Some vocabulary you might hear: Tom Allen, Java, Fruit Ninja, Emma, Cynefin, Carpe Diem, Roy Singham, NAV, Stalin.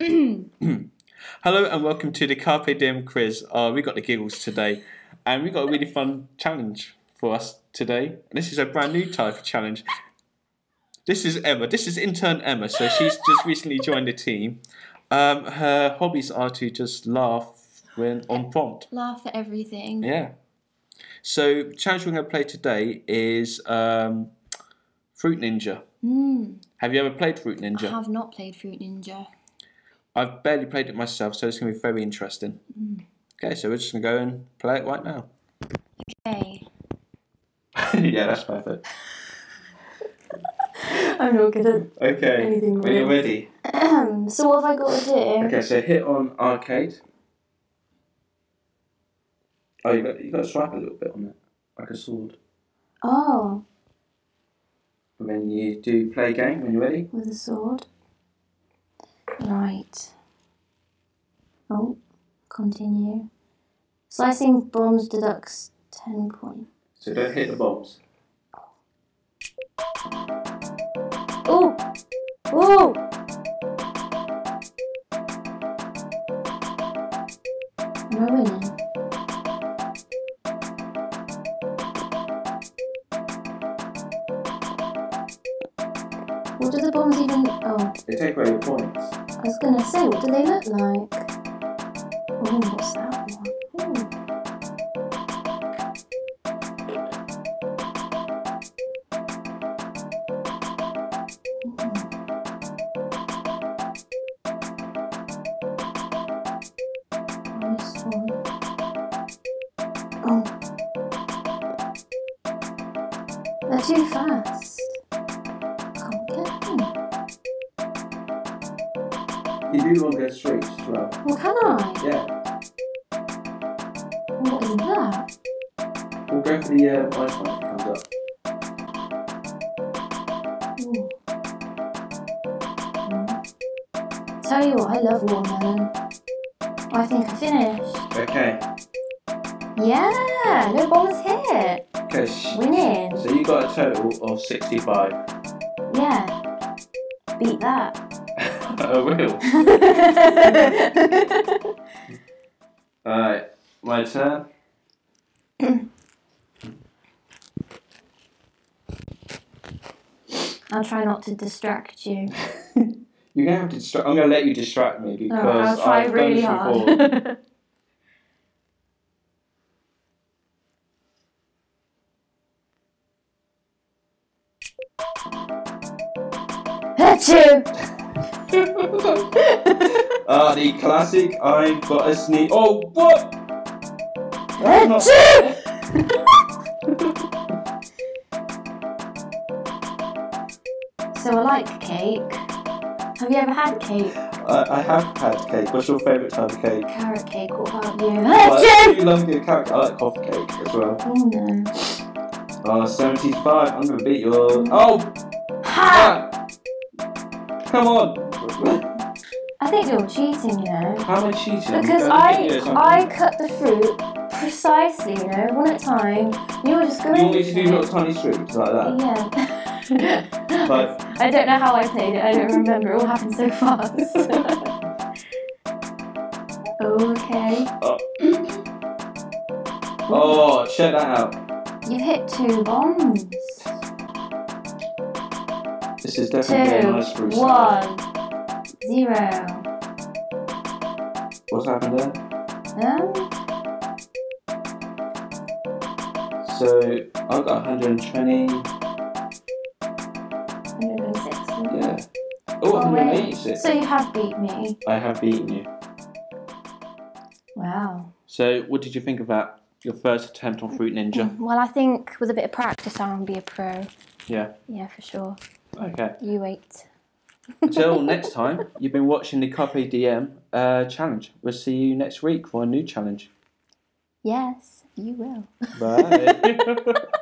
Hello and welcome to the Carpe Diem quiz. We got the giggles today, and we got a really fun challenge for us today. This is a brand new type of challenge. This is Emma. This is intern Emma. So she's just recently joined the team. Her hobbies are to just laugh when on prompt. Laugh at everything. Yeah. So the challenge we're going to play today is Fruit Ninja. Have you ever played Fruit Ninja? I have not played Fruit Ninja. I've barely played it myself, so it's going to be very interesting. Okay, so we're just going to go and play it right now. Okay. Yeah, that's perfect. I'm not good at anything. Okay, are you ready? So what have I got to do? Okay, so hit on arcade. Oh, you got to swipe a little bit on it, like a sword. Oh. And then you do play game when you're ready. With a sword. Right. Oh, continue. Slicing bombs deducts 10 points. So don't hit the bombs. Oh! Whoa! Am I winning? What do the bombs even... Oh. They take away your points. I was going to say, what do they look like? Oh, what's that one? Oh. They're too fast. Can't get them. You do longer streaks as well. Well, can I? Yeah. What is that? We'll go for the ice one that comes up. Ooh. Tell you what, I love watermelon. I think I finished. Okay. Yeah, no bombs hit. Winning. So you got a total of 65. Yeah. Beat that. I will. Alright, my turn. I'll try not to distract you. You're gonna have to distract. I'm gonna let you distract me because I've done this before. The classic, I've got a sneeze. Oh, what? That's So I like cake. Have you ever had cake? I have had cake. What's your favourite type of cake? Carrot cake. What about you? I do love good carrot. I like coffee cake as well. Oh no. 75. I'm gonna beat you all. Oh. Ha! Come on! I think you're cheating, you know. How am I cheating? Because I cut the fruit precisely, you know, one at a time. You were just going. You want me to do little tiny strips like that? Yeah. But I don't know how I played it. I don't remember. It all happened so fast. Okay. Oh. Oh, check that out. You've hit 2 bombs. This is definitely a nice fruit salad. 1, 0. What's happened there? So I've got 120. 160. Yeah. Oh, 186. So you have beat me. I have beaten you. Wow. So what did you think of that? Your first attempt on Fruit Ninja? Well, I think with a bit of practice, I'll be a pro. Yeah. Yeah, for sure. Okay. You wait. Until next time, you've been watching the Carpe Diem challenge. We'll see you next week for a new challenge. Yes, you will. Bye.